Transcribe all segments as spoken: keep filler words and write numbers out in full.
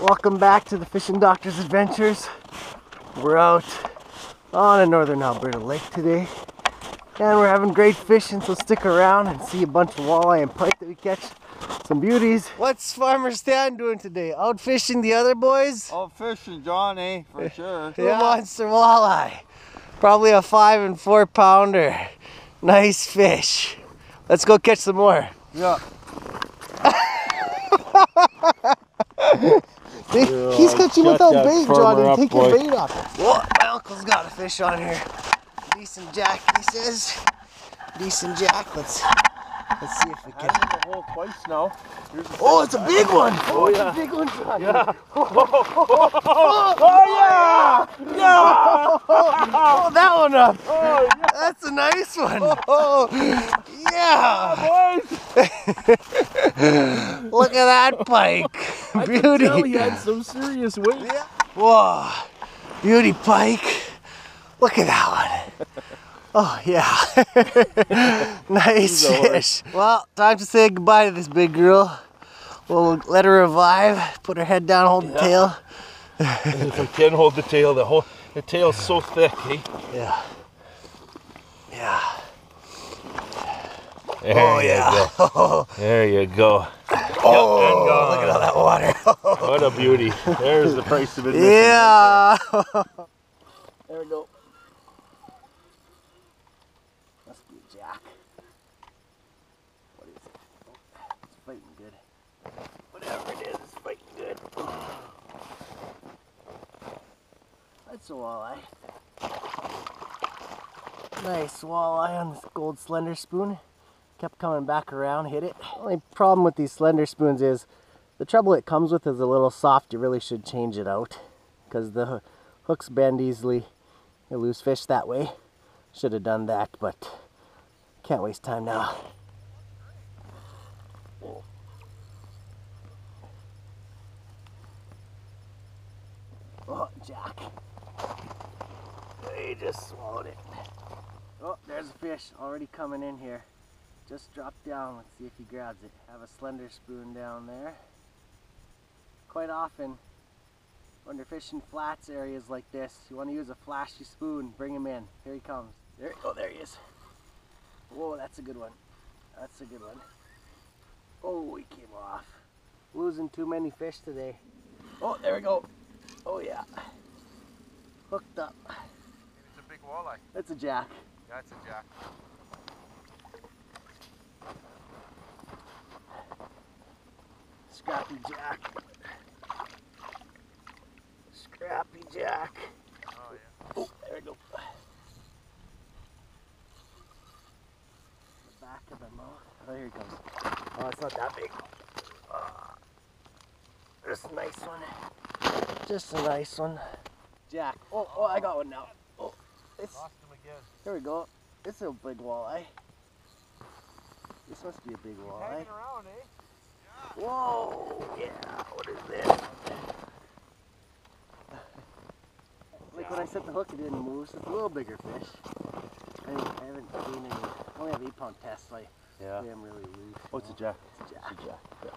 Welcome back to the Fishing Doctors Adventures. We're out on a Northern Alberta lake today, and we're having great fishing, so stick around and see a bunch of walleye and pike that we catch. Some beauties. What's Farmer Stan doing today? Out fishing the other boys? Out fishing, Johnny, for sure. Two yeah. Monster walleye. Probably a five and four pounder. Nice fish. Let's go catch some more. Yeah. Dude, he's catching without bait, Johnny. Take your bait off. Whoa, my uncle's got a fish on here. Decent jack, he says. Decent jack. Let's let's see if we can. The whole place now. Oh, it's a big one. Oh, yeah. It's a big one, Johnny. Yeah. Oh yeah! Yeah! Oh, that one up. Oh, yeah. That's a nice one. Oh yeah! Yeah, boys. Look at that pike. Beauty. I could tell he had some serious weight. Yeah. Whoa, beauty pike. Look at that one. Oh yeah. Nice fish. Well, time to say goodbye to this big girl. We'll let her revive. Put her head down, hold yeah. the tail. If I can hold the tail, the whole the tail's so thick, eh? Yeah. Yeah. There oh you yeah. Go. There you go. Oh, yep, look at all that water. What a beauty. There's the price of admission. Yeah. Right there. There we go. Must be a jack. What is it? It's fighting good. Whatever it is, it's fighting good. That's a walleye. Nice walleye on this gold slender spoon. Kept coming back around, hit it. The only problem with these slender spoons is the trouble it comes with is a little soft. You really should change it out because the hooks bend easily. You lose fish that way. Should have done that, but can't waste time now. Oh, jack. He just swallowed it. Oh, there's a fish already coming in here. Just dropped down. Let's see if he grabs it. Have a slender spoon down there. Quite often, when you're fishing flats areas like this, you want to use a flashy spoon. Bring him in. Here he comes. There. Oh, there he is. Whoa, that's a good one. That's a good one. Oh, he came off. Losing too many fish today. Oh, there we go. Oh yeah. Hooked up. It's a big walleye. That's a jack. That's a jack. Scrappy jack. Scrappy jack. Oh, yeah. Oh, there we go. The back of the mouth. Oh, here he comes. Oh, it's not that big. Oh, just a nice one. Just a nice one. Jack. Oh, oh, I got one now. Oh, it's. Lost him again. Here we go. It's a big walleye. This must be a big walleye. Hanging around, eh? Whoa! Yeah, what is this? Like when I set the hook, it didn't move, so it's a little bigger fish. I, I haven't seen any. I only have eight pound tests, so I yeah. am really loose. Oh, it's a jack. It's a jack. It's a jack.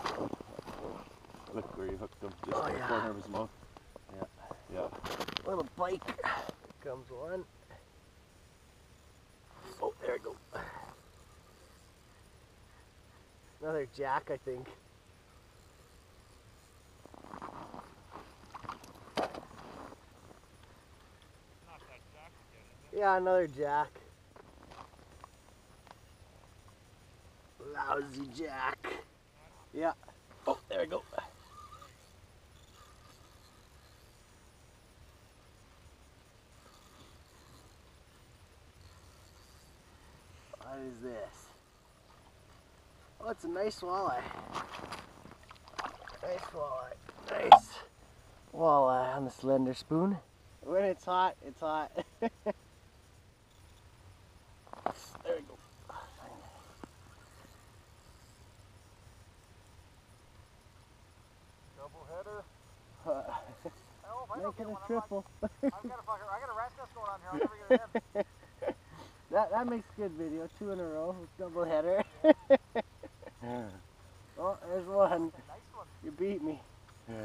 Yeah. Look where you hooked him, just oh, in the yeah. corner of his mouth. Yeah. Yeah. Little bike. Here comes one. Oh, there it goes. Another jack, I think. Not that jack again, is it? Yeah, another jack. Lousy jack. Yeah. Oh, there we go. What is this? Oh, it's a nice walleye. Nice walleye. Nice walleye on the slender spoon. When it's hot, it's hot. There we go. Double header. Uh, oh, I don't get a triple. I've got a fucker. I got a rat nest going on here. I'll never get it in. That that makes a good video. Two in a row. Double header. Yeah. Oh, there's one. You beat me. Yeah.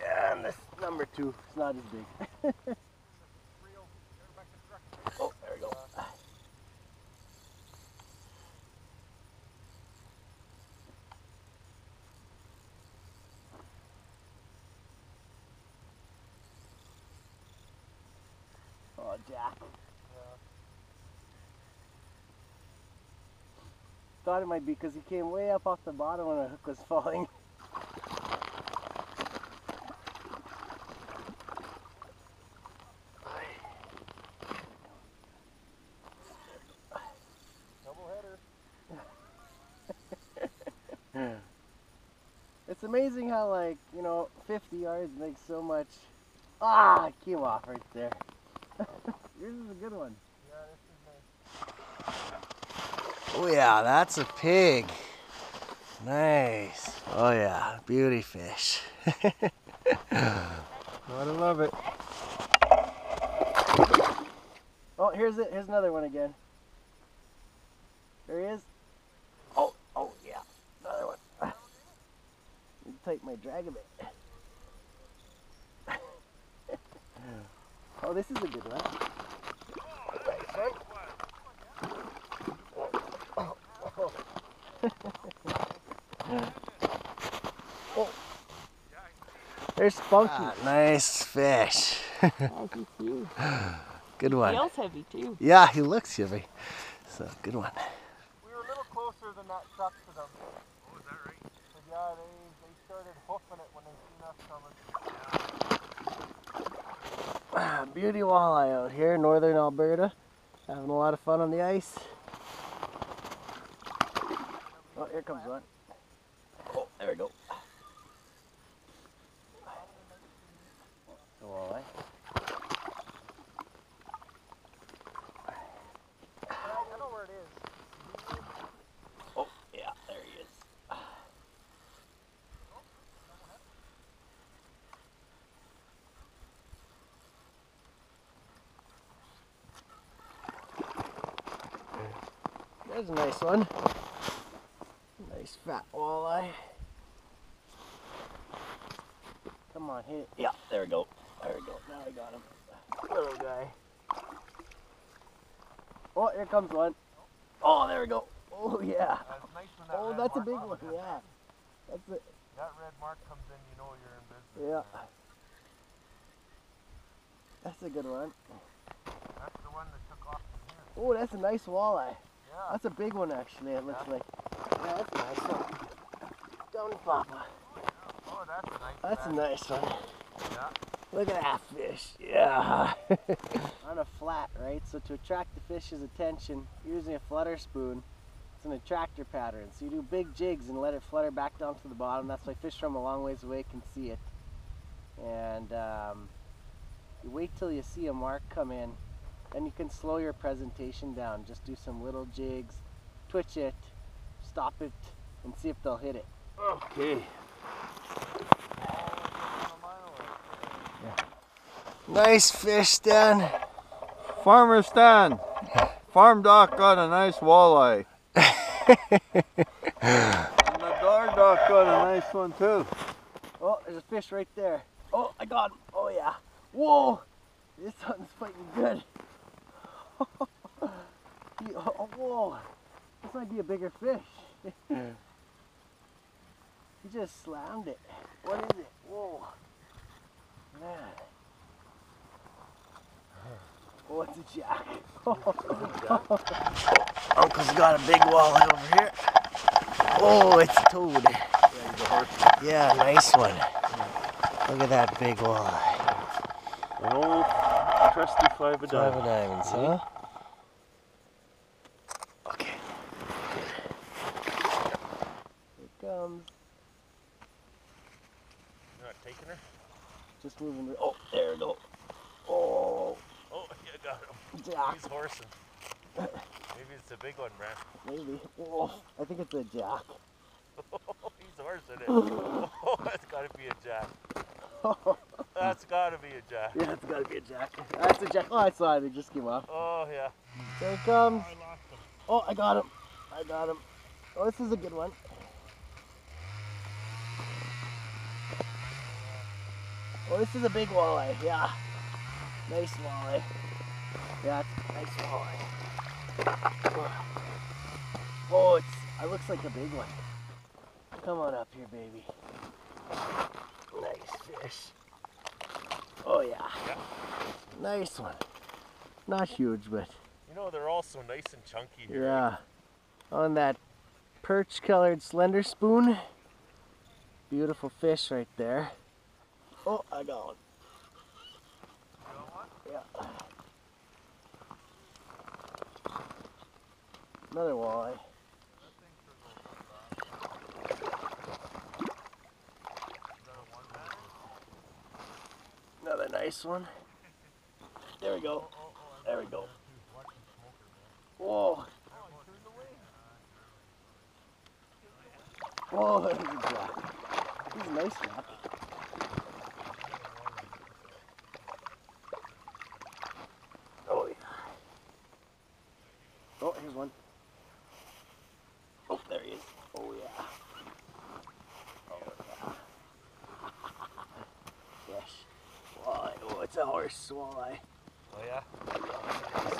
Yeah, and this number two, it's not as big. Oh, there we go. Oh, Jack. Thought it might be because he came way up off the bottom when the hook was falling. Doubleheader. It's amazing how, like, you know, fifty yards makes so much. Ah, it came off right there. Yours is a good one. Yeah, this is nice. Oh yeah, that's a pig. Nice. Oh yeah, beauty fish. Gotta love it. Oh, here's it. Here's another one again. There he is. Oh, oh yeah, another one. Let me tighten my drag a bit. Oh, this is a good one. Nice, right? Oh. There's Spunky. Ah, nice fish. Good one. He feels heavy too. Yeah, he looks heavy. So, good one. We were a little closer than that truck to them. Oh, is that right? But yeah, they, they started hoofing it when they seen us coming. Ah, beauty walleye out here, northern Alberta. Having a lot of fun on the ice. Oh, here comes one. Oh, there we go. The walleye. I know where it is. Oh, yeah, there he is. There's a nice one. Nice fat walleye. Come on, hit it. Yeah, there we go. There we go. Now I got him. Little guy. Oh, here comes one. Oh, there we go. Oh, yeah. Oh, that's a big one. Yeah. That's it. That red mark comes in, you know you're in business. Yeah. That's a good one. That's the one that took off from here. Oh, that's a nice walleye. Yeah. That's a big one, actually, it looks like. Yeah, that's a nice one. Down in Papa. Oh, that's a nice one. That's a nice one. Yeah. Look at that fish. Yeah. On a flat, right? So to attract the fish's attention, you're using a flutter spoon. It's an attractor pattern. So you do big jigs and let it flutter back down to the bottom. That's why fish from a long ways away can see it. And um, you wait till you see a mark come in. Then you can slow your presentation down. Just do some little jigs, twitch it, stop it, and see if they'll hit it. Okay. Nice fish, Stan. Farmer Stan. Farm Doc got a nice walleye. And the dog doc got a nice one too. Oh, there's a fish right there. Oh, I got him. Oh yeah. Whoa. This one's fighting good. Oh, whoa. This might be a bigger fish. He just slammed it. What is it? Whoa. Man. Oh, it's a jack. Uncle's got a big walleye over here. Oh, it's a toad. Yeah, nice one. Look at that big walleye. An old trusty five of diamonds. Five of diamonds, huh? Comes. You're not taking her? Just moving the... Oh, there we go. Oh. Oh, yeah, got him. Jack. He's horsing. Maybe it's a big one, Brad. Maybe. Oh, I think it's a jack. He's horsing it. Oh, that's got to be a jack. That's gotta be a jack. Yeah, that's gotta be a jack. That's a jack. Oh, I saw him. He just came off. Oh, yeah. There he comes. Oh, I lost him. Oh, I got him. I got him. Oh, this is a good one. Oh, this is a big walleye. Yeah. Nice walleye. Yeah, nice walleye. Oh, it's, it looks like a big one. Come on up here, baby. Nice fish. Oh, yeah. yeah. Nice one. Not huge, but... You know, they're all so nice and chunky here. Yeah. On that perch-colored Slender Spoon. Beautiful fish right there. Oh, I got one. You got one? Yeah. Another walleye. Another nice one. There we go. There we go. Whoa. Whoa, that is a jack. He's a nice jack. Oh, yeah. Oh, here's one. Oh, there he is. Oh, yeah. Oh, yeah. Yes. Walleye. Oh, it's a horse walleye. Oh, yeah?